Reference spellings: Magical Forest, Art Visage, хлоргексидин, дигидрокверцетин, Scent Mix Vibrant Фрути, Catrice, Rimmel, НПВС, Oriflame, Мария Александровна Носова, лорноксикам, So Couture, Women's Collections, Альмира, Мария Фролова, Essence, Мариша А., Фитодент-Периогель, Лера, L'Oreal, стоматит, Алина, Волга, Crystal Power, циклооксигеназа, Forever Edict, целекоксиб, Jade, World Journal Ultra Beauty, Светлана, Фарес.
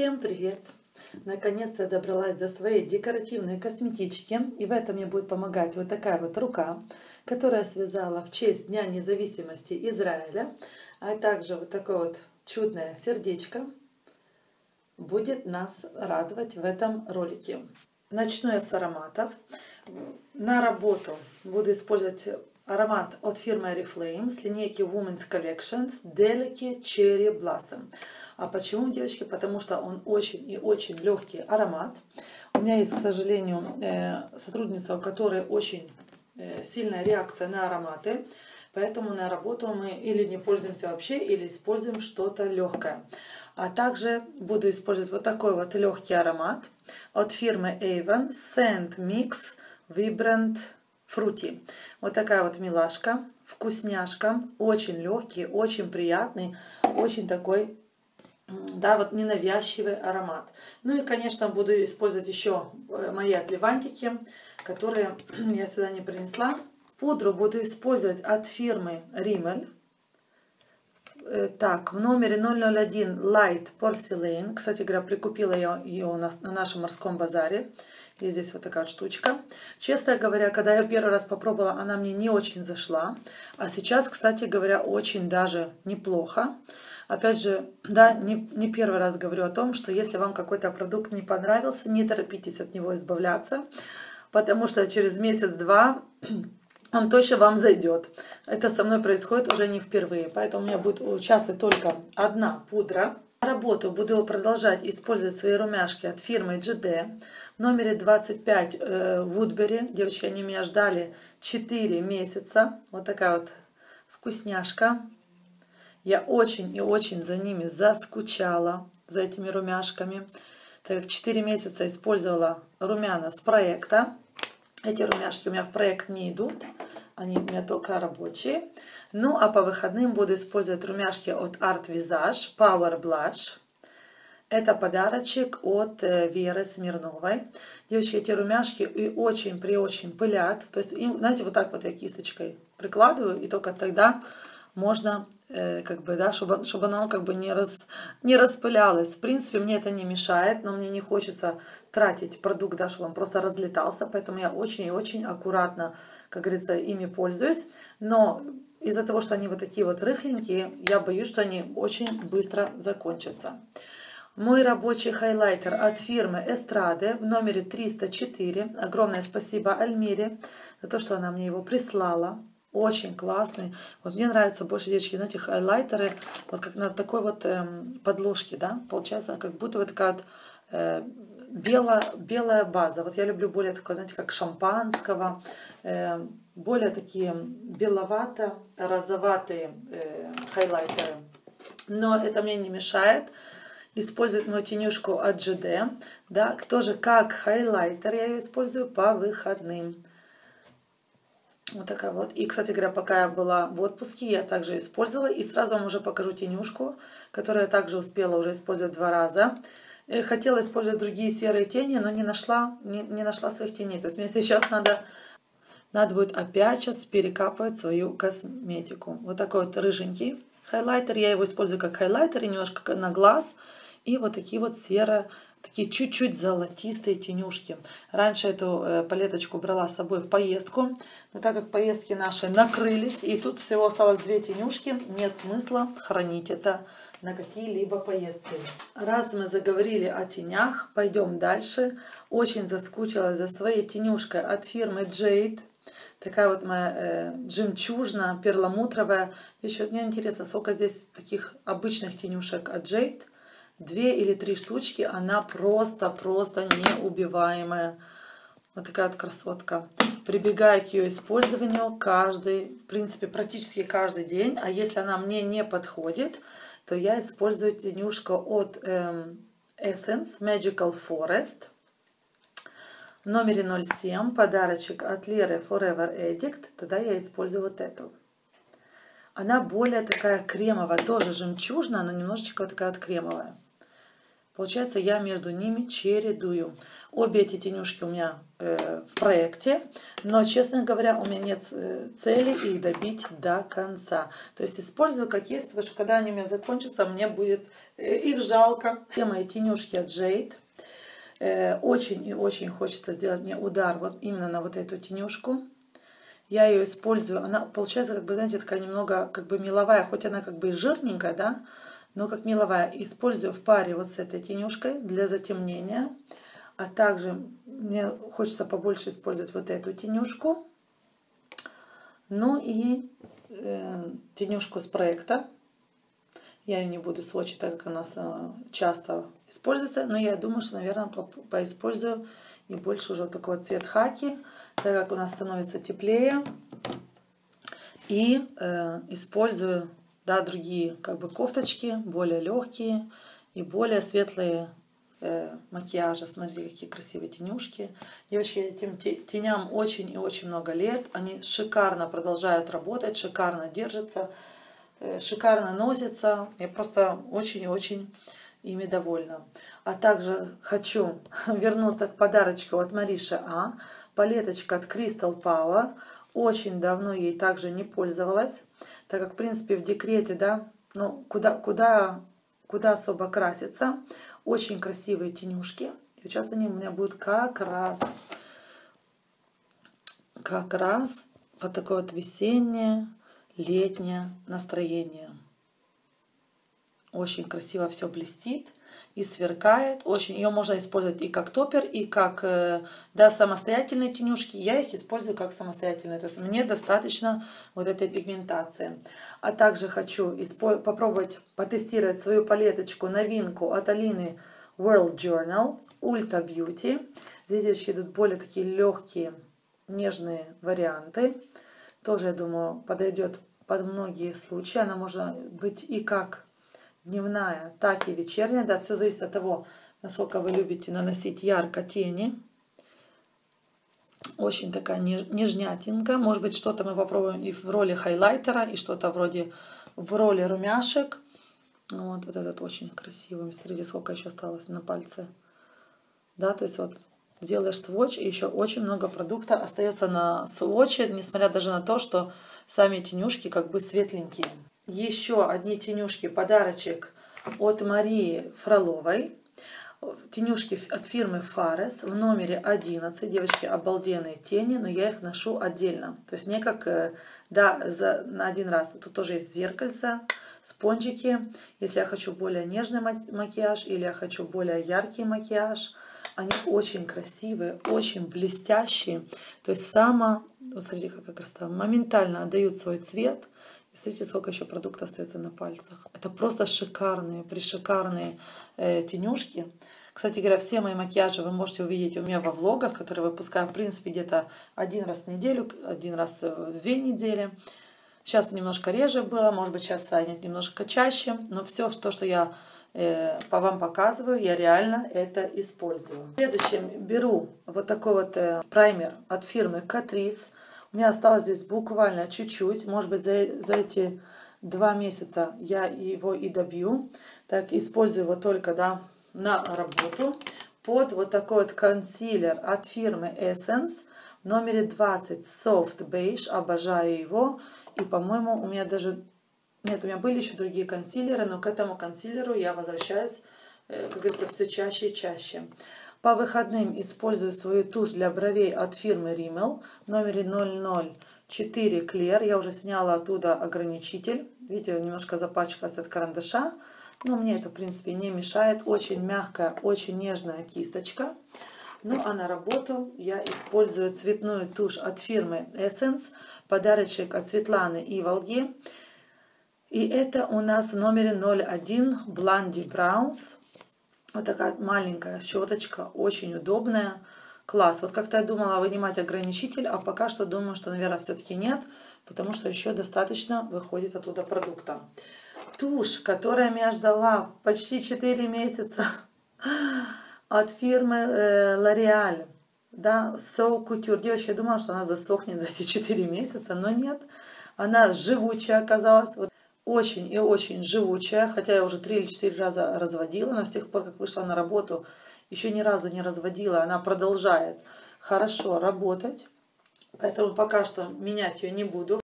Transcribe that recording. Всем привет! Наконец-то я добралась до своей декоративной косметички. И в этом мне будет помогать вот такая вот рука, которую я связала в честь Дня независимости Израиля. А также вот такое вот чудное сердечко будет нас радовать в этом ролике. Начну я с ароматов. На работу буду использовать аромат от фирмы Oriflame с линейки Women's Collections Delicate Cherry Blossom. А почему, девочки? Потому что он очень и очень легкий аромат. У меня есть, к сожалению, сотрудница, у которой очень сильная реакция на ароматы. Поэтому на работу мы или не пользуемся вообще, или используем что-то легкое. А также буду использовать вот такой вот легкий аромат от фирмы Avon Scent Mix Vibrant Фрути. Вот такая вот милашка, вкусняшка, очень легкий, очень приятный, очень такой, да, вот ненавязчивый аромат. Ну и, конечно, буду использовать еще мои отливантики, которые я сюда не принесла. Пудру буду использовать от фирмы Rimmel. Так, в номере 001 Light Porcelain. Кстати говоря, прикупила я ее у нас на нашем морском базаре. И здесь вот такая штучка. Честно говоря, когда я первый раз попробовала, она мне не очень зашла. А сейчас, кстати говоря, очень даже неплохо. Опять же, да, не первый раз говорю о том, что если вам какой-то продукт не понравился, не торопитесь от него избавляться. Потому что через месяц-два он точно вам зайдет. Это со мной происходит уже не впервые. Поэтому у меня будет участвовать только одна пудра. Работу буду продолжать использовать свои румяшки от фирмы Ga-De в номере 25 Woodbury. Девочки, они меня ждали 4 месяца. Вот такая вот вкусняшка. Я очень и очень за ними заскучала, за этими румяшками. Так как 4 месяца использовала румяна с проекта. Эти румяшки у меня в проект не идут, они у меня только рабочие. Ну, а по выходным буду использовать румяшки от Art Visage, Power Blush. Это подарочек от Веры Смирновой. Девочки, эти румяшки и очень-преочень пылят. То есть, знаете, вот так вот я кисточкой прикладываю, и только тогда можно, как бы, да, чтобы оно как бы не распылялось. В принципе, мне это не мешает, но мне не хочется тратить продукт, да, чтобы он просто разлетался, поэтому я очень и очень аккуратно, как говорится, ими пользуюсь. Но из-за того, что они вот такие вот рыхленькие, я боюсь, что они очень быстро закончатся. Мой рабочий хайлайтер от фирмы Эстрады в номере 304. Огромное спасибо Альмире за то, что она мне его прислала. Очень классный. Вот мне нравятся больше, девочки, знаете, хайлайтеры. Вот как на такой вот подложке, да, получается, как будто вот такая вот белая база. Вот я люблю более такое, знаете, как шампанского. Более такие беловато-розоватые хайлайтеры. Но это мне не мешает использовать мою тенюшку от Ga-De. Да, тоже как хайлайтер я ее использую по выходным. Вот такая вот. И, кстати говоря, пока я была в отпуске, я также использовала. И сразу вам уже покажу тенюшку, которую я также успела уже использовать 2 раза. Хотела использовать другие серые тени, но не нашла своих теней. То есть мне сейчас надо будет опять сейчас перекапывать свою косметику. Вот такой вот рыженький хайлайтер. Я его использую как хайлайтер и немножко на глаз. И вот такие вот серые, такие чуть-чуть золотистые тенюшки. Раньше эту палеточку брала с собой в поездку, но так как поездки наши накрылись, и тут всего осталось 2 тенюшки, нет смысла хранить это на какие-либо поездки. Раз мы заговорили о тенях, пойдем дальше. Очень заскучилась за своей тенюшкой от фирмы Jade. Такая вот моя жемчужная, перламутровая. Еще мне интересно, сколько здесь таких обычных тенюшек от Jade. 2 или 3 штучки, она просто-просто неубиваемая. Вот такая вот красотка. Прибегаю к ее использованию каждый, в принципе, практически каждый день. А если она мне не подходит, то я использую тенюшку от Essence Magical Forest. В номере 07 подарочек от Леры Forever Edict. Тогда я использую вот эту. Она более такая кремовая, тоже жемчужная, но немножечко вот такая вот кремовая. Получается, я между ними чередую. Обе эти тенюшки у меня в проекте, но, честно говоря, у меня нет цели их добить до конца. То есть использую как есть, потому что когда они у меня закончатся, мне будет их жалко. Все мои тенюшки от Jade. Очень и очень хочется сделать мне удар вот именно на вот эту тенюшку. Я ее использую. Она получается, как бы, знаете, такая немного как бы меловая, хоть она как бы и жирненькая, да, но как меловая. Использую в паре вот с этой тенюшкой для затемнения. А также мне хочется побольше использовать вот эту тенюшку. Ну и тенюшку с проекта. Я ее не буду сводить, так как она часто используется. Но я думаю, что, наверное, поиспользую и больше уже такого цвет хаки, так как у нас становится теплее. И использую, да, другие как бы кофточки, более легкие и более светлые макияжи. Смотрите, какие красивые тенюшки. Девочки, этим теням очень и очень много лет. Они шикарно продолжают работать, шикарно держатся, шикарно носится. Я просто очень и очень ими довольна. А также хочу вернуться к подарочку от Мариши А. Палеточка от Crystal Power. Очень давно ей также не пользовалась, так как, в принципе, в декрете, да, ну, куда особо краситься. Очень красивые тенюшки. И сейчас они у меня будут как раз вот такое вот весеннее, летнее настроение. Очень красиво все блестит и сверкает. Очень ее можно использовать и как топер, и как, да, самостоятельные тенюшки. Я их использую как самостоятельные. То есть мне достаточно вот этой пигментации. А также хочу попробовать потестировать свою палеточку, новинку от Алины World Journal Ultra Beauty. Здесь, девочки, идут более такие легкие, нежные варианты. Тоже, я думаю, подойдет под многие случаи. Она может быть и как дневная, так и вечерняя. Да, все зависит от того, насколько вы любите наносить ярко тени. Очень такая нежнятинка. Может быть, что-то мы попробуем и в роли хайлайтера, и что-то вроде в роли румяшек. Вот, вот этот очень красивый. Смотрите, сколько еще осталось на пальце. Да, то есть вот делаешь свотч, и еще очень много продукта остается на свотче, несмотря даже на то, что сами тенюшки как бы светленькие. Еще одни тенюшки, подарочек от Марии Фроловой. Тенюшки от фирмы Фарес в номере 11. Девочки, обалденные тени, но я их ношу отдельно. То есть не как, да, на один раз. Тут тоже есть зеркальце, спончики. Если я хочу более нежный макияж или я хочу более яркий макияж, они очень красивые, очень блестящие. То есть сама, вот смотрите, какая красота, моментально отдают свой цвет. Смотрите, сколько еще продукта остается на пальцах. Это просто шикарные, пришикарные тенюшки. Кстати говоря, все мои макияжи вы можете увидеть у меня во влогах, которые выпускаю, в принципе, где-то один раз в неделю, один раз в 2 недели. Сейчас немножко реже было, может быть, сейчас станет немножко чаще. Но все то, что я по вам показываю, я реально это использую. Следующим беру вот такой вот праймер от фирмы Catrice. У меня осталось здесь буквально чуть-чуть. Может быть, за эти 2 месяца я его и добью. Так, использую его только, да, на работу. Под вот такой вот консилер от фирмы Essence в номере 20 Soft Beige. Обожаю его. И, по-моему, у меня даже... Нет, у меня были еще другие консилеры, но к этому консилеру я возвращаюсь, как говорится, все чаще и чаще. По выходным использую свою тушь для бровей от фирмы Rimmel в номере 004 Clear. Я уже сняла оттуда ограничитель. Видите, немножко запачкалась от карандаша. Но мне это, в принципе, не мешает. Очень мягкая, очень нежная кисточка. Ну, а на работу я использую цветную тушь от фирмы Essence. Подарочек от Светланы и Волги. И это у нас в номере 01 Blondie Browns. Вот такая маленькая щеточка, очень удобная. Класс. Вот как-то я думала вынимать ограничитель, а пока что думаю, что, наверное, все-таки нет, потому что еще достаточно выходит оттуда продукта. Тушь, которая меня ждала почти 4 месяца от фирмы L'Oreal. Да, So Couture. Девочки, я думала, что она засохнет за эти 4 месяца, но нет. Она живучая оказалась. Вот. очень и очень живучая, хотя я уже 3 или 4 раза разводила, но с тех пор, как вышла на работу, еще ни разу не разводила, она продолжает хорошо работать, поэтому пока что менять ее не буду.